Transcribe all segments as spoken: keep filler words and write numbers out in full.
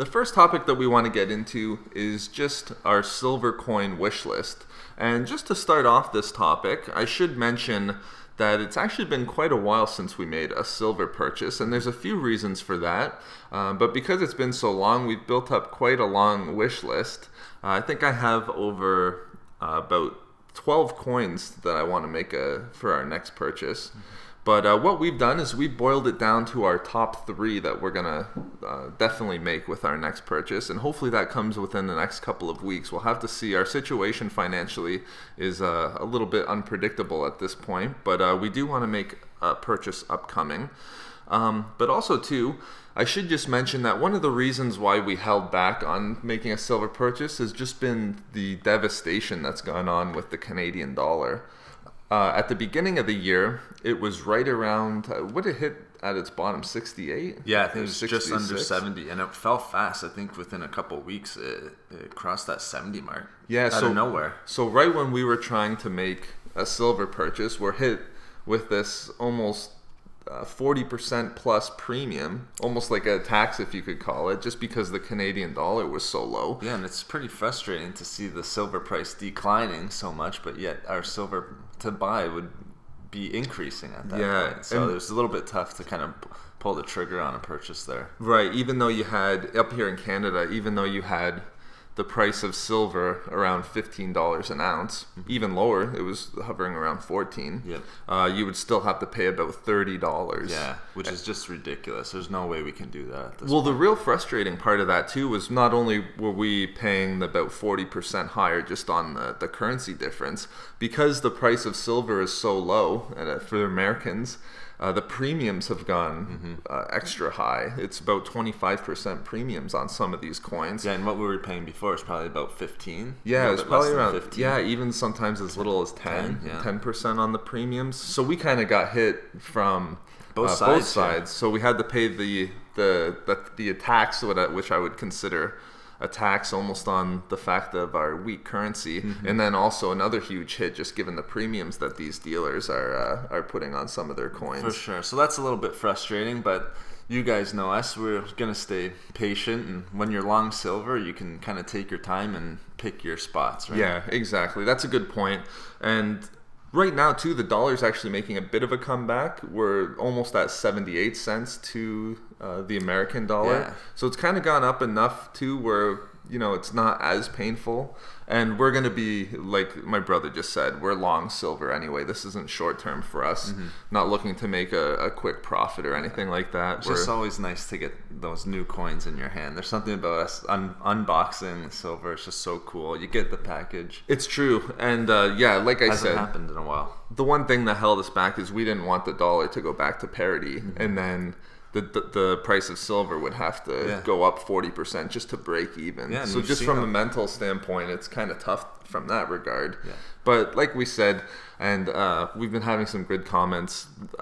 The first topic that we want to get into is just our silver coin wish list. And just to start off this topic, I should mention that it's actually been quite a while since we made a silver purchase, and there's a few reasons for that. Uh, but because it's been so long, we've built up quite a long wish list. Uh, I think I have over uh, about twelve coins that I want to make a, for our next purchase. Mm-hmm. But uh, what we've done is we've boiled it down to our top three that we're going to uh, definitely make with our next purchase. And hopefully that comes within the next couple of weeks. We'll have to see. Our situation financially is uh, a little bit unpredictable at this point. But uh, we do want to make a purchase upcoming. Um, but also, too, I should just mention that one of the reasons why we held back on making a silver purchase has just been the devastation that's gone on with the Canadian dollar. Uh, at the beginning of the year, it was right around, uh, what it hit at its bottom, sixty-eight? Yeah, I think it was sixty-six. Just under seventy, and it fell fast. I think within a couple of weeks, it, it crossed that seventy mark yeah, out so, of nowhere. So right when we were trying to make a silver purchase, we're hit with this almost uh, forty percent plus premium, almost like a tax if you could call it, just because the Canadian dollar was so low. Yeah, and it's pretty frustrating to see the silver price declining so much, but yet our silver to buy would be increasing at that yeah, point. So it was a little bit tough to kind of pull the trigger on a purchase there. Right, even though you had, up here in Canada, even though you had the price of silver around fifteen dollars an ounce, even lower, it was hovering around fourteen dollars, yep. uh, you would still have to pay about thirty dollars. Yeah, which is just ridiculous. There's no way we can do that at this Well, point. The real frustrating part of that, too, was not only were we paying about forty percent higher just on the, the currency difference, because the price of silver is so low and for Americans, Uh, the premiums have gone mm-hmm. uh, extra high. It's about twenty-five percent premiums on some of these coins. Yeah, and what we were paying before is probably about fifteen. Yeah, it's probably around fifteen. Yeah, even sometimes as little as ten, ten, yeah. ten percent on the premiums. So we kind of got hit from both uh, sides. Both sides. Yeah. So we had to pay the the the, the tax, which I would consider a tax almost on the fact of our weak currency, mm-hmm. and then also another huge hit just given the premiums that these dealers are uh, are putting on some of their coins. For sure. So that's a little bit frustrating, but you guys know us. We're going to stay patient, and when you're long silver, you can kind of take your time and pick your spots, right? Yeah, exactly. That's a good point. And right now, too, the dollar's actually making a bit of a comeback. We're almost at seventy-eight cents to uh, the American dollar. Yeah. So it's kind of gone up enough, too, where, you know, it's not as painful. And we're going to be, like my brother just said, we're long silver anyway. This isn't short-term for us. Mm-hmm. Not looking to make a, a quick profit or anything like that. It's just always nice to get those new coins in your hand. There's something about us un unboxing silver. It's just so cool. You get the package. It's true. And uh, yeah, like I Hasn't said. Hasn't happened in a while. The one thing that held us back is we didn't want the dollar to go back to parity. Mm-hmm. And then The, the the price of silver would have to yeah. go up forty percent just to break even. Yeah, so just from them. a mental standpoint, it's kind of tough from that regard. Yeah. But like we said, and uh, we've been having some good comments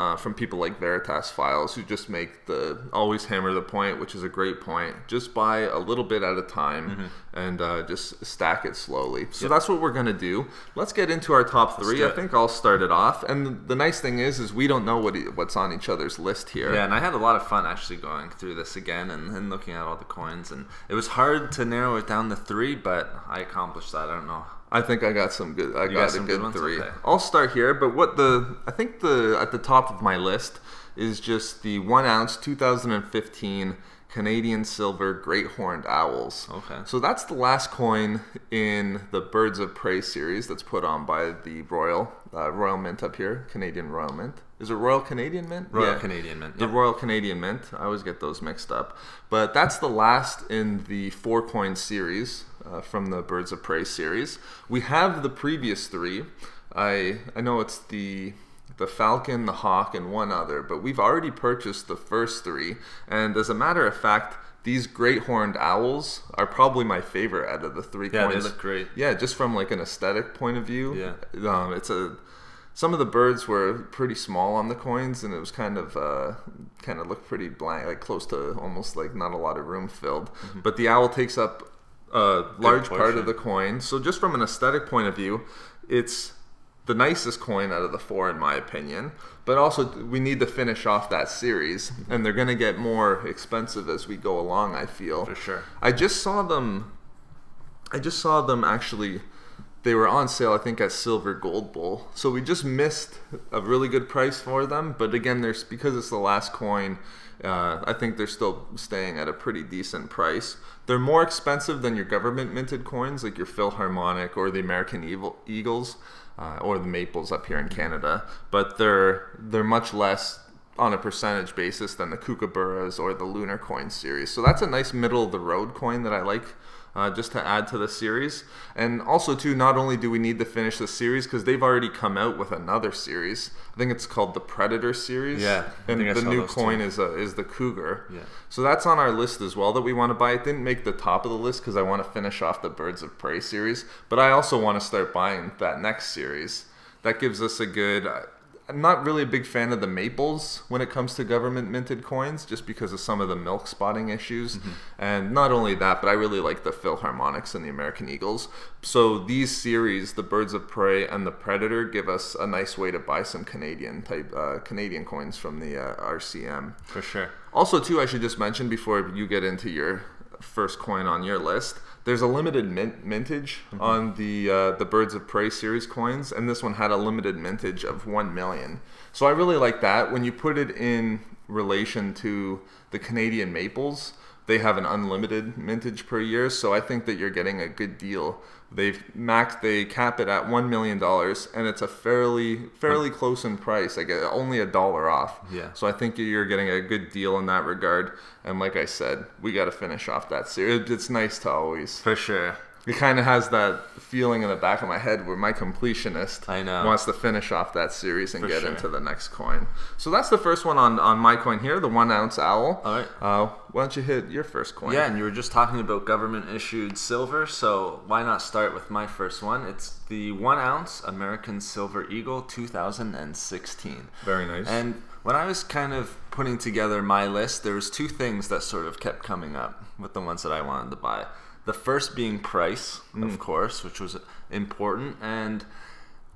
uh, from people like Veritas Files, who just make the always hammer the point, which is a great point. Just buy a little bit at a time, mm-hmm. and uh, just stack it slowly. So yep. that's what we're going to do. Let's get into our top three. I think I'll start it off. And the nice thing is, is we don't know what what's on each other's list here. Yeah, and I had a lot of fun actually going through this again and, and looking at all the coins. And it was hard to narrow it down to three, but I accomplished that. I don't know. I think I got some good. I you got, got a good, good three. Okay. I'll start here, but what the I think the at the top of my list is just the one ounce two thousand fifteen Canadian silver great horned owls. Okay. So that's the last coin in the Birds of Prey series that's put on by the Royal uh, Royal Mint up here, Canadian Royal Mint. Is it Royal Canadian Mint? Royal yeah. Canadian Mint. Yeah. The Royal Canadian Mint. I always get those mixed up. But that's the last in the four coin series uh, from the Birds of Prey series. We have the previous three. I I know it's the the Falcon, the Hawk, and one other, but we've already purchased the first three. And as a matter of fact, these great horned owls are probably my favorite out of the three yeah, coins. Yeah, they look great. Yeah, just from like an aesthetic point of view. Yeah. Um, it's a... Some of the birds were pretty small on the coins, and it was kind of uh, kind of looked pretty blank, like close to almost like not a lot of room filled. Mm-hmm. But the owl takes up a large part of the coin, so just from an aesthetic point of view, it's the nicest coin out of the four, in my opinion. But also, we need to finish off that series, and they're going to get more expensive as we go along, I feel. For sure. I just saw them... I just saw them actually... They were on sale, I think, at Silver Gold Bull. So we just missed a really good price for them. But again, there's, because it's the last coin, uh, I think they're still staying at a pretty decent price. They're more expensive than your government minted coins, like your Philharmonic or the American Eagles uh, or the Maples up here in Canada. But they're, they're much less on a percentage basis than the Kookaburras or the Lunar Coin series. So that's a nice middle-of-the-road coin that I like. Uh, just to add to the series. And also too, not only do we need to finish the series, because they've already come out with another series. I think it's called the Predator series. Yeah. And the new coin is a, is the Cougar. Yeah. So that's on our list as well that we want to buy. It didn't make the top of the list because I want to finish off the Birds of Prey series. But I also want to start buying that next series. That gives us a good... I'm not really a big fan of the Maples when it comes to government minted coins, just because of some of the milk spotting issues. Mm-hmm. And not only that, but I really like the Philharmonics and the American Eagles. So these series, the Birds of Prey and the Predator, give us a nice way to buy some Canadian type uh, Canadian coins from the uh, R C M. For sure. Also too, I should just mention before you get into your first coin on your list, there's a limited mint mintage mm-hmm. on the uh, the Birds of Prey series coins, and this one had a limited mintage of one million. So I really like that. When you put it in relation to the Canadian Maples, they have an unlimited mintage per year, so I think that you're getting a good deal. They've maxed, they cap it at one million dollars, and it's a fairly fairly close in price. I get only a dollar off. Yeah. So I think you're getting a good deal in that regard. And like I said, we got to finish off that series. It's nice to always. For sure. It kind of has that feeling in the back of my head where my completionist I know. wants to finish off that series and For get sure. into the next coin. So that's the first one on, on my coin here, the one ounce owl. All right. Uh, why don't you hit your first coin? Yeah, and you were just talking about government issued silver, so why not start with my first one? It's the one ounce American Silver Eagle two thousand sixteen. Very nice. And when I was kind of putting together my list, there was two things that sort of kept coming up with the ones that I wanted to buy. The first being price, of mm. course, which was important. And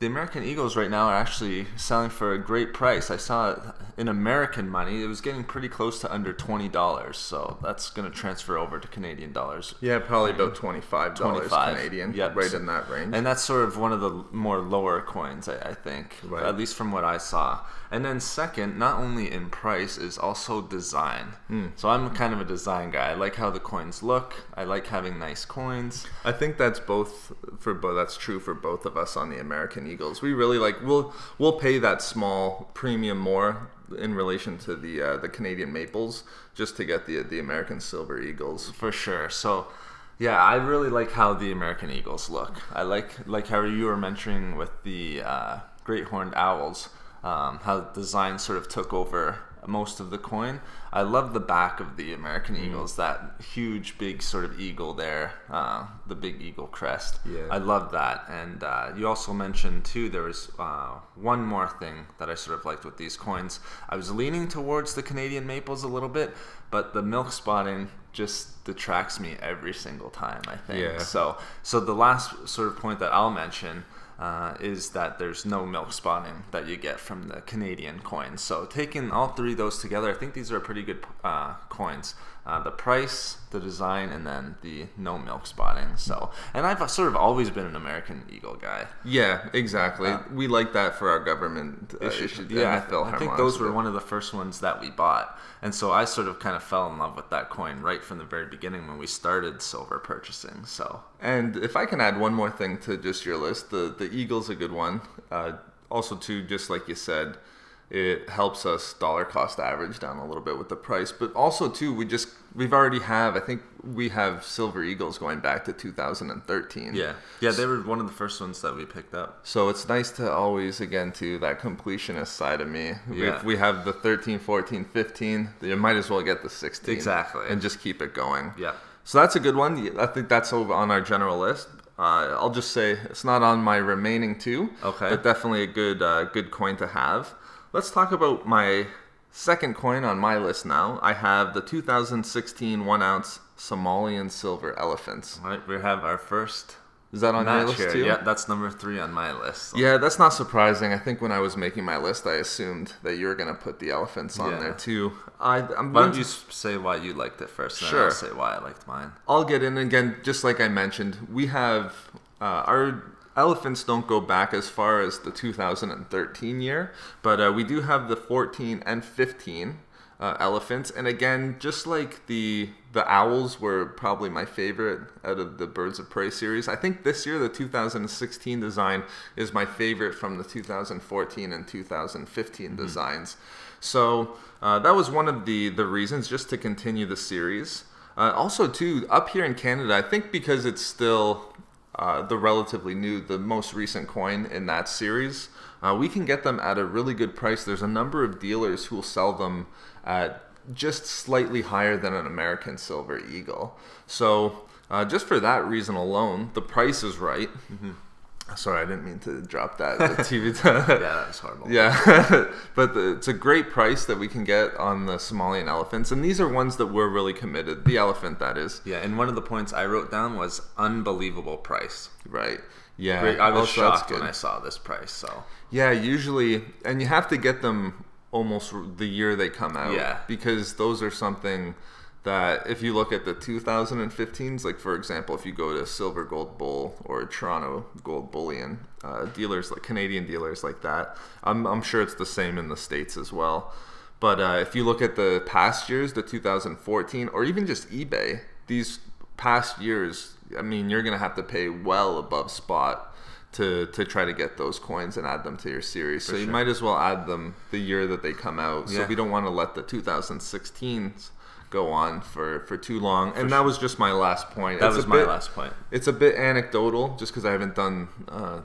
the American Eagles right now are actually selling for a great price. I saw it in American money. It was getting pretty close to under twenty dollars. So that's going to transfer over to Canadian dollars. Yeah, probably about twenty-five dollars twenty-five Canadian, yep. right in that range. And that's sort of one of the more lower coins, I, I think, right. at least from what I saw. And then second, not only in price, is also design. Mm. So I'm kind of a design guy. I like how the coins look. I like having nice coins. I think that's both for bo- that's true for both of us on the American Eagles. We really like we'll we'll pay that small premium more in relation to the uh, the Canadian Maples just to get the the American Silver Eagles. For sure. So yeah, I really like how the American Eagles look. I like like how you were mentioning with the uh, Great Horned Owls. Um, how design sort of took over most of the coin. I love the back of the American Eagles, mm. that huge big sort of eagle there, uh, the big eagle crest. Yeah. I love that. And uh, you also mentioned too, there was uh, one more thing that I sort of liked with these coins. I was leaning towards the Canadian Maples a little bit, but the milk spotting just detracts me every single time, I think. Yeah. So, so the last sort of point that I'll mention Uh, is that there's no milk spotting that you get from the Canadian coins. So taking all three of those together, I think these are pretty good uh, coins. Uh, the price, the design, and then the no milk spotting. So, and I've sort of always been an American Eagle guy. Yeah, exactly. Uh, we like that for our government uh, issues. Issues. Yeah, I, th I think those were one of the first ones that we bought. And so I sort of kind of fell in love with that coin right from the very beginning when we started silver purchasing. So, and if I can add one more thing to just your list, the, the Eagle's a good one. Uh, also, too, just like you said, it helps us dollar cost average down a little bit with the price. But also, too, we just, we've already have, I think we have Silver Eagles going back to two thousand thirteen. Yeah. Yeah, they were one of the first ones that we picked up. So it's nice to always, again, to that completionist side of me. Yeah. If we have the thirteen, fourteen, fifteen, you might as well get the sixteen. Exactly. And just keep it going. Yeah. So that's a good one. I think that's over on our general list. Uh, I'll just say it's not on my remaining two. Okay. But definitely a good, uh, good coin to have. Let's talk about my second coin on my list now. I have the two thousand sixteen one ounce Somalian silver elephants. All right, we have our first Is that on not your list sure. too? Yeah, that's number three on my list. So. Yeah, that's not surprising. I think when I was making my list, I assumed that you were going to put the elephants on yeah. there too. I, I'm why don't you say why you liked it first, and sure. then I'll say why I liked mine. I'll get in. Again, just like I mentioned, we have uh, our elephants don't go back as far as the two thousand thirteen year, but uh, we do have the fourteen and fifteen Uh, elephants, and again, just like the the owls were probably my favorite out of the Birds of Prey series, I think this year the two thousand sixteen design is my favorite from the two thousand fourteen and two thousand fifteen mm-hmm. designs. So uh, that was one of the the reasons just to continue the series. Uh, also, too, up here in Canada, I think because it's still uh, the relatively new, the most recent coin in that series, uh, we can get them at a really good price. There's a number of dealers who will sell them Uh, just slightly higher than an American Silver Eagle. So uh, just for that reason alone, the price is right. Mm-hmm. Sorry, I didn't mean to drop that. The T V yeah, that was horrible. Yeah, but the, it's a great price that we can get on the Somalian elephants, and these are ones that we're really committed. The elephant, that is. Yeah, and one of the points I wrote down was unbelievable price. Right. Yeah. Great. I was also shocked when I saw this price. So. Yeah, usually, and you have to get them almost the year they come out, yeah. because those are something that if you look at the two thousand fifteens, like for example, if you go to Silver Gold Bull or Toronto Gold Bullion, uh, dealers like Canadian dealers like that, I'm, I'm sure it's the same in the States as well. But uh, if you look at the past years, the two thousand fourteen or even just eBay, these past years, I mean, you're going to have to pay well above spot to to try to get those coins and add them to your series. For so you sure. might as well add them the year that they come out. Yeah. So we don't want to let the two thousand sixteens go on for, for too long. For and sure. that was just my last point. That it's was my bit, last point. It's a bit anecdotal just because I haven't done uh,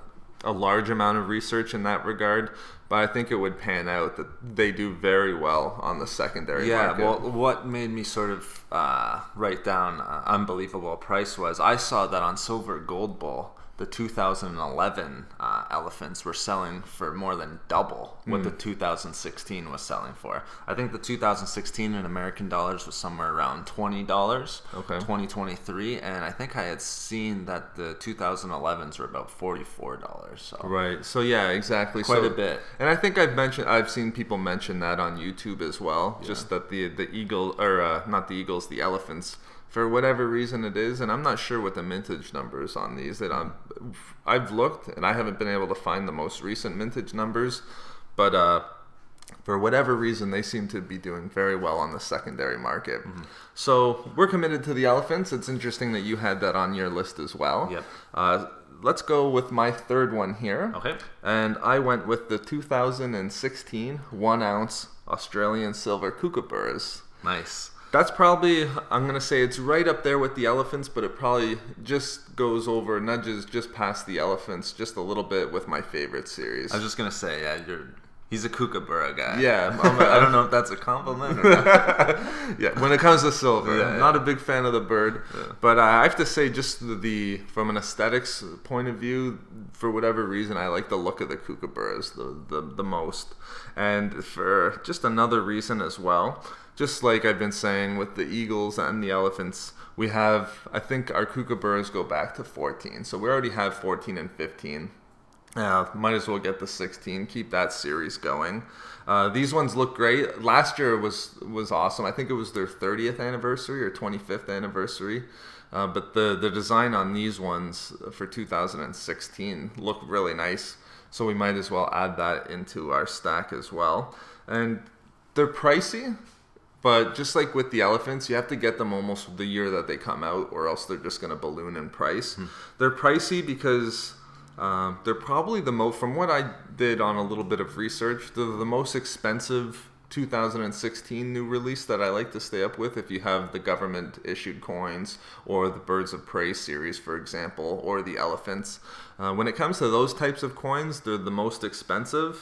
a large amount of research in that regard. But I think it would pan out that they do very well on the secondary yeah, market. Yeah, well, what made me sort of uh, write down uh, unbelievable price was I saw that on Silver Gold Bull, the two thousand eleven uh, elephants were selling for more than double what mm. the two thousand sixteen was selling for. I think the two thousand sixteen in American dollars was somewhere around twenty dollars, okay. twenty twenty-three, and I think I had seen that the two thousand elevens were about forty-four dollars. So. Right. So yeah, exactly. Quite so, a bit. And I think I've mentioned, I've seen people mention that on YouTube as well. Yeah. Just that the the eagle, or uh, not the eagles, the elephants. For whatever reason it is, and I'm not sure what the mintage numbers on these that I'm, I've looked, and I haven't been able to find the most recent mintage numbers, but uh, for whatever reason, they seem to be doing very well on the secondary market. Mm-hmm. So we're committed to the elephants. It's interesting that you had that on your list as well. Yep. Uh, let's go with my third one here. Okay. And I went with the two thousand sixteen one-ounce Australian Silver Kookaburras. Nice. That's probably, I'm going to say it's right up there with the elephants, but it probably just goes over, nudges just past the elephants just a little bit with my favorite series. I was just going to say, yeah, you're, he's a kookaburra guy. Yeah. I'm, I don't know if that's a compliment or not. Yeah, when it comes to silver, yeah, yeah. not a big fan of the bird. Yeah. But I have to say just the, the, from an aesthetics point of view, for whatever reason, I like the look of the kookaburras the, the, the most. And for just another reason as well. Just like I've been saying with the eagles and the elephants, we have, I think our kookaburras go back to fourteen. So we already have fourteen and fifteen. Uh, might as well get the sixteen, keep that series going. Uh, these ones look great. Last year was, was awesome. I think it was their thirtieth anniversary or twenty-fifth anniversary. Uh, but the, the design on these ones for two thousand sixteen look really nice. So we might as well add that into our stack as well. And they're pricey. But just like with the elephants, you have to get them almost the year that they come out or else they're just going to balloon in price. Hmm. They're pricey because uh, they're probably the most, from what I did on a little bit of research, they're the most expensive two thousand sixteen new release that I like to stay up with if you have the government issued coins or the Birds of Prey series, for example, or the elephants. Uh, when it comes to those types of coins, they're the most expensive.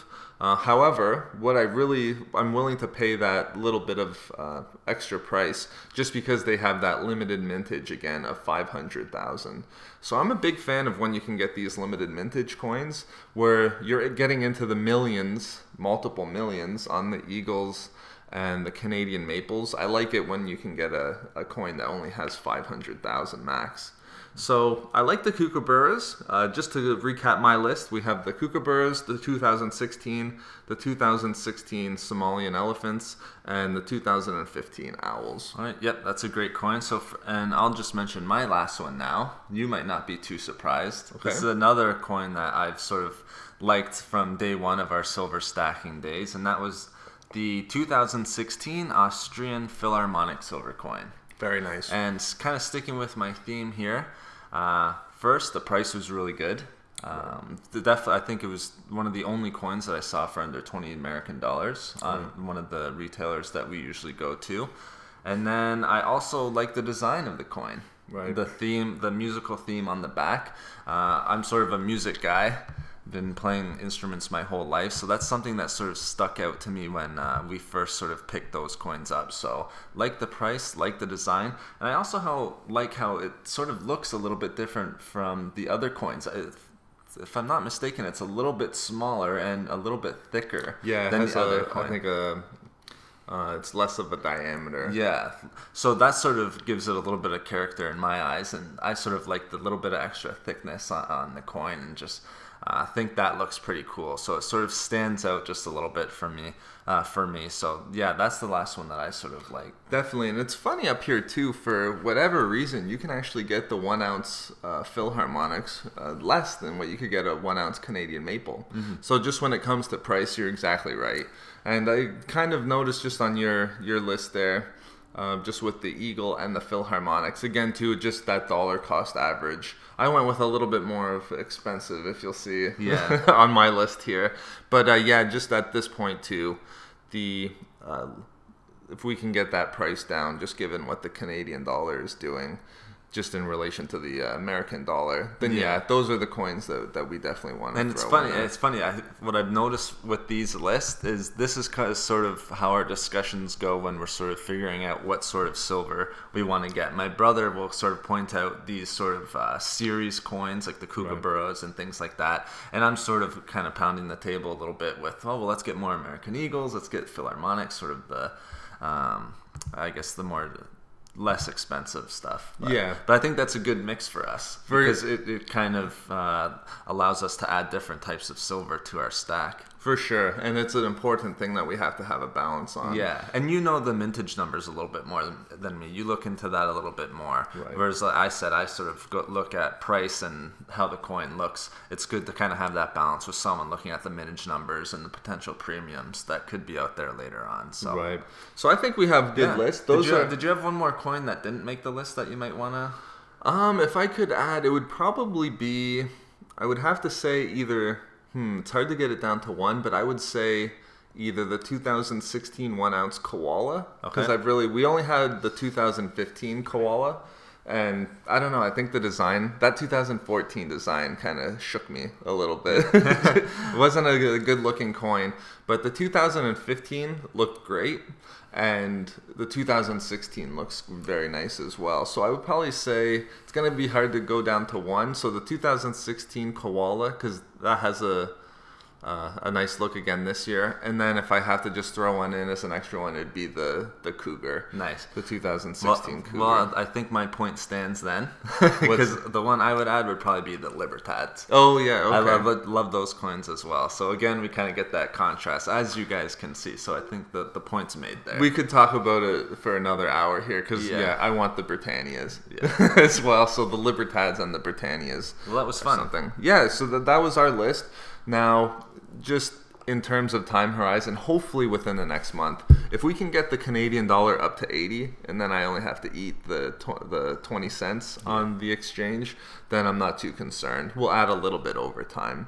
Uh, however, what I really, I'm willing to pay that little bit of uh, extra price just because they have that limited mintage again of five hundred thousand. So I'm a big fan of when you can get these limited mintage coins where you're getting into the millions, multiple millions on the eagles and the Canadian maples. I like it when you can get a, a coin that only has five hundred thousand max. So I like the Kookaburras. Uh, just to recap my list, we have the Kookaburras, the two thousand sixteen, the two thousand sixteen Somalian elephants, and the two thousand fifteen owls. All right, yep, that's a great coin. So, for, and I'll just mention my last one now. You might not be too surprised. Okay. This is another coin that I've sort of liked from day one of our silver stacking days, and that was the two thousand sixteen Austrian Philharmonic Silver Coin. Very nice. And kind of sticking with my theme here, uh, first, the price was really good. Um, the def I think it was one of the only coins that I saw for under twenty American dollars on mm. one of the retailers that we usually go to. And then I also like the design of the coin. Right. The theme, the musical theme on the back. Uh, I'm sort of a music guy. Been playing instruments my whole life, so that's something that sort of stuck out to me when uh, we first sort of picked those coins up. So like the price, like the design, and I also how like how it sort of looks a little bit different from the other coins. If, if I'm not mistaken, it's a little bit smaller and a little bit thicker. Yeah, than the other coin. I think a. Uh, it's less of a diameter. Yeah. So that sort of gives it a little bit of character in my eyes, and I sort of like the little bit of extra thickness on, on the coin, and just uh, think that looks pretty cool. So it sort of stands out just a little bit for me. Uh, for me. So yeah, that's the last one that I sort of like. Definitely. And it's funny up here too, for whatever reason, you can actually get the one ounce uh, Philharmonics uh, less than what you could get a one ounce Canadian maple. Mm-hmm. So just when it comes to price, you're exactly right. And I kind of noticed just on your, your list there, uh, just with the Eagle and the Philharmonics, again too, just that dollar cost average. I went with a little bit more of expensive, if you'll see, yeah. on my list here. But uh, yeah, just at this point too, the uh, if we can get that price down, just given what the Canadian dollar is doing, just in relation to the uh, American dollar, then yeah. yeah, those are the coins that, that we definitely want to and throw it's funny, in there. It's funny, I, what I've noticed with these lists is this is kind of sort of how our discussions go when we're sort of figuring out what sort of silver we want to get. My brother will sort of point out these sort of uh, series coins, like the Kookaburras right. and things like that, and I'm sort of kind of pounding the table a little bit with, oh, well, let's get more American Eagles, let's get Philharmonic, sort of the, um, I guess the more... less expensive stuff. But, yeah. But I think that's a good mix for us for, because it, it kind of uh, allows us to add different types of silver to our stack. For sure. And it's an important thing that we have to have a balance on. Yeah. And you know the mintage numbers a little bit more than, than me. You look into that a little bit more. Right. Whereas, like I said, I sort of go look at price and how the coin looks. It's good to kind of have that balance with someone looking at the mintage numbers and the potential premiums that could be out there later on. So. Right. So I think we have good yeah. lists. Those did you, are... did you have one more coin that didn't make the list that you might want to? Um, if I could add, it would probably be, I would have to say either... Hmm, it's hard to get it down to one, but I would say either the two thousand sixteen one ounce koala, because okay. I've really, we only had the two thousand fifteen koala, and I don't know, I think the design, that two thousand fourteen design kind of shook me a little bit. It wasn't a good-looking coin, but the two thousand fifteen looked great, and the two thousand sixteen looks very nice as well. So I would probably say it's going to be hard to go down to one. So the two thousand sixteen koala, because that has a uh, a nice look again this year. And then if I have to just throw one in as an extra one, it'd be the, the cougar. Nice. The two thousand sixteen well, cougar. Well, I think my point stands then. Because the one I would add would probably be the Libertads. Oh, yeah. Okay. I love, love those coins as well. So, again, we kind of get that contrast, as you guys can see. So I think the, the point's made there. We could talk about it for another hour here because, yeah. yeah, I want the Britannias yeah. as well. So the Libertads and the Britannias. Well, that was fun. Something. Yeah, so th that was our list. Now, just in terms of time horizon, hopefully within the next month, if we can get the Canadian dollar up to eighty, and then I only have to eat the tw the twenty cents on the exchange, then I'm not too concerned. We'll add a little bit over time.